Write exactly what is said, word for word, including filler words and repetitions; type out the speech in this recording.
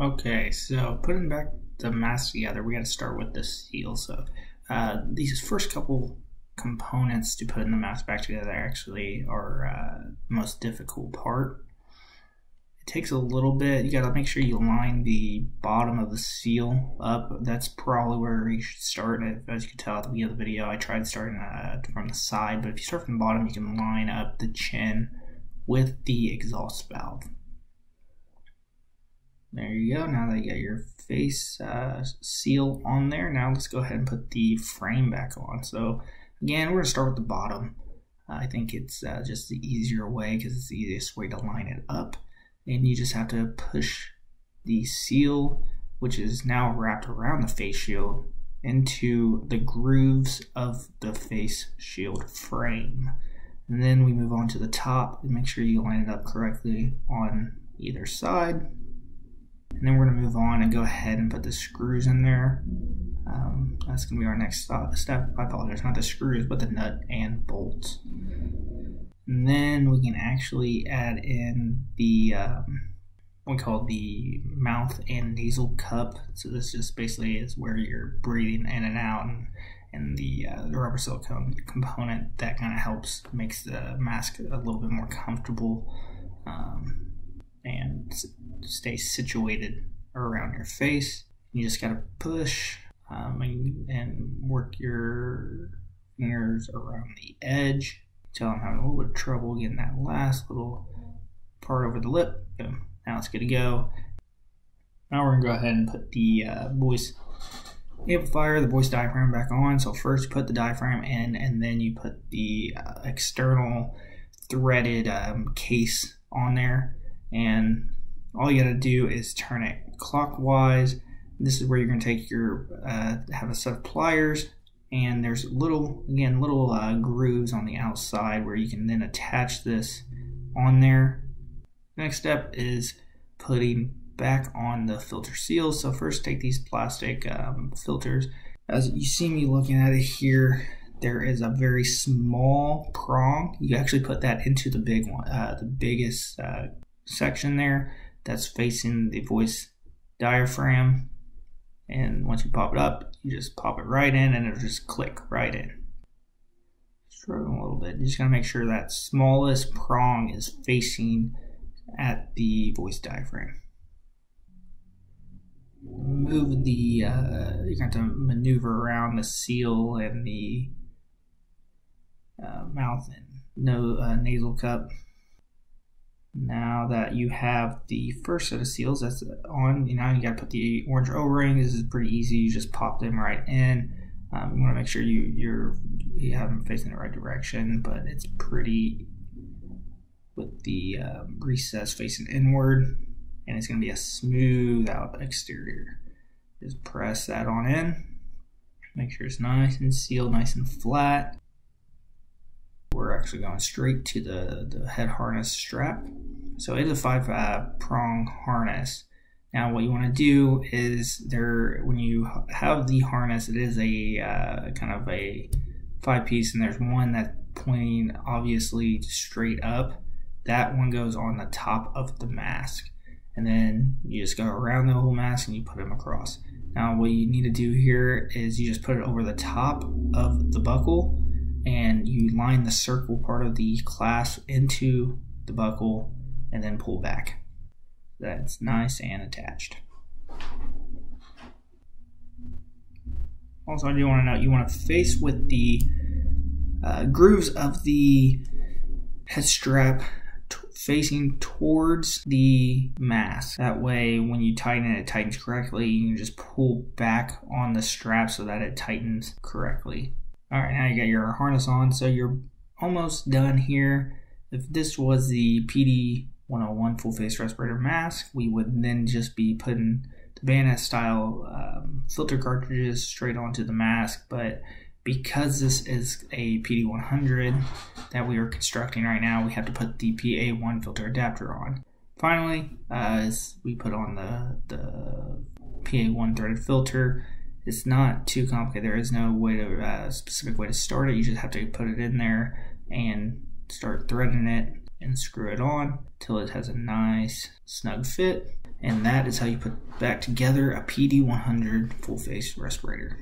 Okay, so putting back the mass together, we got to start with the seal. So uh, these first couple components to putting the mass back together actually are uh, the most difficult part. It takes a little bit. You got to make sure you line the bottom of the seal up. That's probably where you should start. As you can tell at the beginning of the video, I tried starting uh, from the side, but if you start from the bottom, you can line up the chin with the exhaust valve. There you go. Now that you got your face uh, seal on there, now let's go ahead and put the frame back on. So again, we're gonna start with the bottom. I think it's uh, just the easier way because it's the easiest way to line it up, and you just have to push the seal, which is now wrapped around the face shield, into the grooves of the face shield frame. And then we move on to the top and make sure you line it up correctly on either side. And then we're going to move on and go ahead and put the screws in there. Um, that's going to be our next stop, step. I apologize, not the screws, but the nut and bolt. And then we can actually add in the um, what we call the mouth and nasal cup. So this just basically is where you're breathing in and out, and, and the, uh, the rubber silicone component that kind of helps makes the mask a little bit more comfortable um, and stay situated around your face. You just gotta push um, and, and work your fingers around the edge until I'm having a little bit of trouble getting that last little part over the lip. Boom. Now it's good to go. Now we're gonna go ahead and put the uh, voice amplifier, the voice diaphragm back on. So first put the diaphragm in, and then you put the uh, external threaded um, case on there. And all you gotta do is turn it clockwise. This is where you're gonna take your uh, have a set of pliers, and there's little again little uh, grooves on the outside where you can then attach this on there. Next step is putting back on the filter seals. So first take these plastic um, filters. As you see me looking at it here, there is a very small prong. You actually put that into the big one, uh, the biggest Uh, section there that's facing the voice diaphragm, and once you pop it up, you just pop it right in and it'll just click right in. Struggling a little bit. You just gotta make sure that smallest prong is facing at the voice diaphragm. Move the uh, you're going to maneuver around the seal and the uh, mouth and no uh, nasal cup. Now that you have the first set of seals that's on, you know, you gotta put the orange O-ring. This is pretty easy. You just pop them right in. Um, you want to make sure you you're you have them facing the right direction, but it's pretty with the um, recess facing inward, and it's gonna be a smooth out exterior. Just press that on in. Make sure it's nice and sealed, nice and flat. We're actually going straight to the, the head harness strap. So it is a five uh, prong harness. Now what you want to do is there, when you have the harness, it is a uh, kind of a five piece, and there's one that's pointing obviously straight up. That one goes on the top of the mask, and then you just go around the whole mask and you put them across. Now what you need to do here is you just put it over the top of the buckle, and you line the circle part of the clasp into the buckle and then pull back. That's nice and attached. Also, I do want to note you want to face with the uh, grooves of the head strap facing towards the mask. That way when you tighten it, it tightens correctly. You can just pull back on the strap so that it tightens correctly. All right, now you got your harness on, so you're almost done here. If this was the P D one oh one full face respirator mask, we would then just be putting the bayonet style um, filter cartridges straight onto the mask. But because this is a P D one hundred that we are constructing right now, we have to put the P A one filter adapter on. Finally, uh, we put on the, the P A one threaded filter. It's not too complicated. There is no way to uh, specific way to start it. You just have to put it in there and start threading it. and screw it on till it has a nice snug fit. And that is how you put back together a P D one hundred full face respirator.